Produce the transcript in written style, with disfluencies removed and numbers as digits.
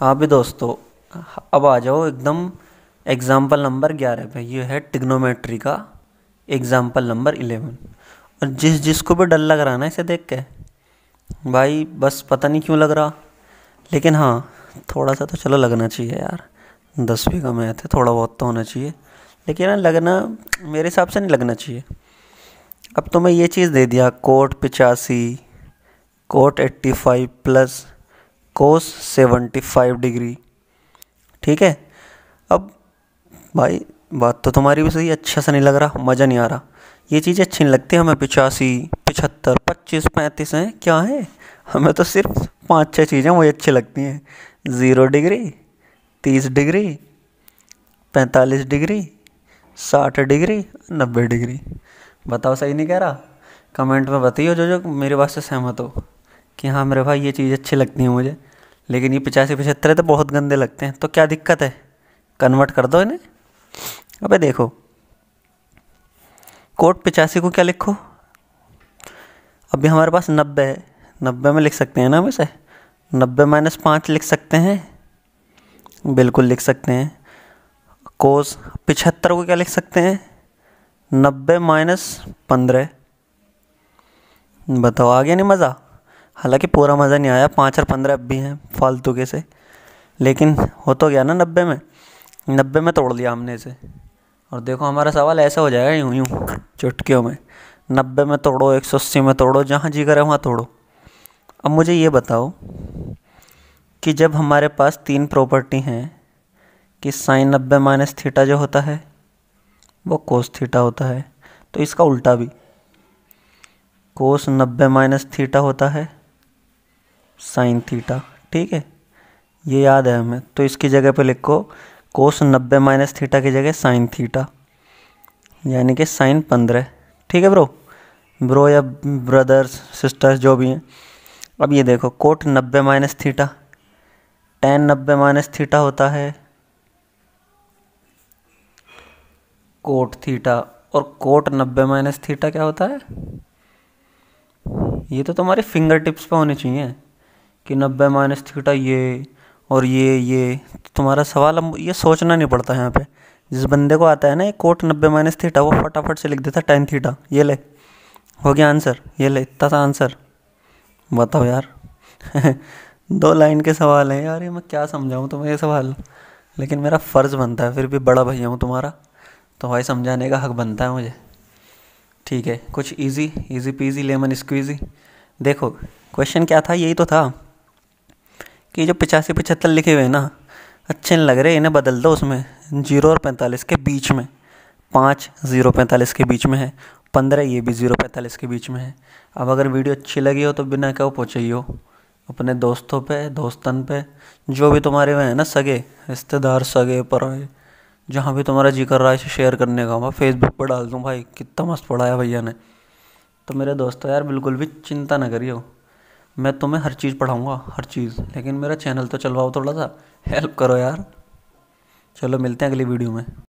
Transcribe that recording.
हाँ भी दोस्तों, अब आ जाओ एकदम एग्ज़ाम्पल नंबर 11 पे। ये है ट्रिग्नोमेट्री का एग्ज़ाम्पल नंबर 11। और जिसको भी डर लग रहा ना इसे देख के, भाई बस पता नहीं क्यों लग रहा, लेकिन हाँ थोड़ा सा तो चलो लगना चाहिए यार। 10वीं का मैथ है, थोड़ा बहुत तो होना चाहिए, लेकिन ना लगना मेरे हिसाब से नहीं लगना चाहिए। अब तो मैं ये चीज़ दे दिया, cot 85 cot 85 plus cos 75 degree. ठीक है, अब भाई बात तो तुम्हारी भी सही, अच्छा सा नहीं लग रहा, मज़ा नहीं आ रहा, ये चीज़ें अच्छी नहीं लगती हमें। 85, 75, 25, 35 हैं क्या है, हमें तो सिर्फ 5-6 चीज़ें वही अच्छी लगती हैं। 0 degree, 30 degree, 45 degree, 60 degree, 90 degree. बताओ सही नहीं कह रहा? कमेंट में बताइए जो मेरे बात से सहमत हो कि हाँ मेरे भाई ये चीज़ अच्छी लगती है मुझे, लेकिन ये 85, 75 तो बहुत गंदे लगते हैं। तो क्या दिक्कत है, कन्वर्ट कर दो इन्हें। अबे देखो कोट 85 को क्या लिखो, अभी हमारे पास 90 है, 90 में लिख सकते हैं ना हम इसे, 90 - 5 लिख सकते हैं, बिल्कुल लिख सकते हैं। कोस 75 को क्या लिख सकते हैं, 90 - 15। बताओ आ गया नहीं मज़ा? हालांकि पूरा मज़ा नहीं आया, 5 और 15 अब भी हैं फालतू के से, लेकिन हो तो गया ना 90 में तोड़ दिया हमने इसे। और देखो हमारा सवाल ऐसा हो जाएगा यूं यूं चुटकियों में, 90 में तोड़ो, 180 में तोड़ो, जहाँ जी करे वहाँ तोड़ो। अब मुझे ये बताओ कि जब हमारे पास 3 प्रॉपर्टी हैं कि साइन 90 - थीटा जो होता है वो कोस थीटा होता है, तो इसका उल्टा भी कोस 90 - थीटा होता है साइन थीटा। ठीक है, ये याद है हमें, तो इसकी जगह पे लिखो कोस 90 - थीटा की जगह साइन थीटा, यानी कि साइन 15। ठीक है ब्रो या ब्रदर्स सिस्टर्स जो भी हैं। अब ये देखो कोट 90 - थीटा, tan 90 - थीटा होता है कोट थीटा, और कोट 90 - थीटा क्या होता है? ये तो तुम्हारे फिंगर टिप्स पे होने चाहिए कि 90 - थीटा ये और ये तुम्हारा सवाल। अब ये सोचना नहीं पड़ता यहाँ पे, जिस बंदे को आता है ना ये कोट 90 - थीटा, वो फटाफट से लिख देता tan थीटा। ये ले, हो गया आंसर, ये ले, इतना सा आंसर। बताओ यार दो लाइन के सवाल हैं यार, ये मैं क्या समझाऊँ तुम्हें ये सवाल, लेकिन मेरा फ़र्ज़ बनता है, फिर भी बड़ा भैया हूँ तुम्हारा, तो भाई समझाने का हक बनता है मुझे। ठीक है, कुछ इजी पीजी लेमन स्क्वीजी। देखो क्वेश्चन क्या था, यही तो था कि जो 85, 75 लिखे हुए हैं ना, अच्छे नहीं लग रहे, इन्हें बदल दो उसमें। 0 और 45 के बीच में, 5 0 - 45 के बीच में है, 15 ये भी 0 - 45 के बीच में है। अब अगर वीडियो अच्छी लगी हो तो बिना क्या पहुँचाइए हो अपने दोस्तों पे, दोस्तन पे, जो भी तुम्हारे वह हैं ना सगे रिश्तेदार, सगे पराए, जहाँ भी तुम्हारा जी कर रहा है इसे शेयर करने का। मैं फेसबुक पर डाल दूँ भाई कितना मस्त पढ़ाया भैया ने। तो मेरे दोस्तों यार बिल्कुल भी चिंता ना करिए, मैं तुम्हें हर चीज़ पढ़ाऊँगा, हर चीज़, लेकिन मेरा चैनल तो चलवाओ, थोड़ा सा हेल्प करो यार। चलो मिलते हैं अगली वीडियो में।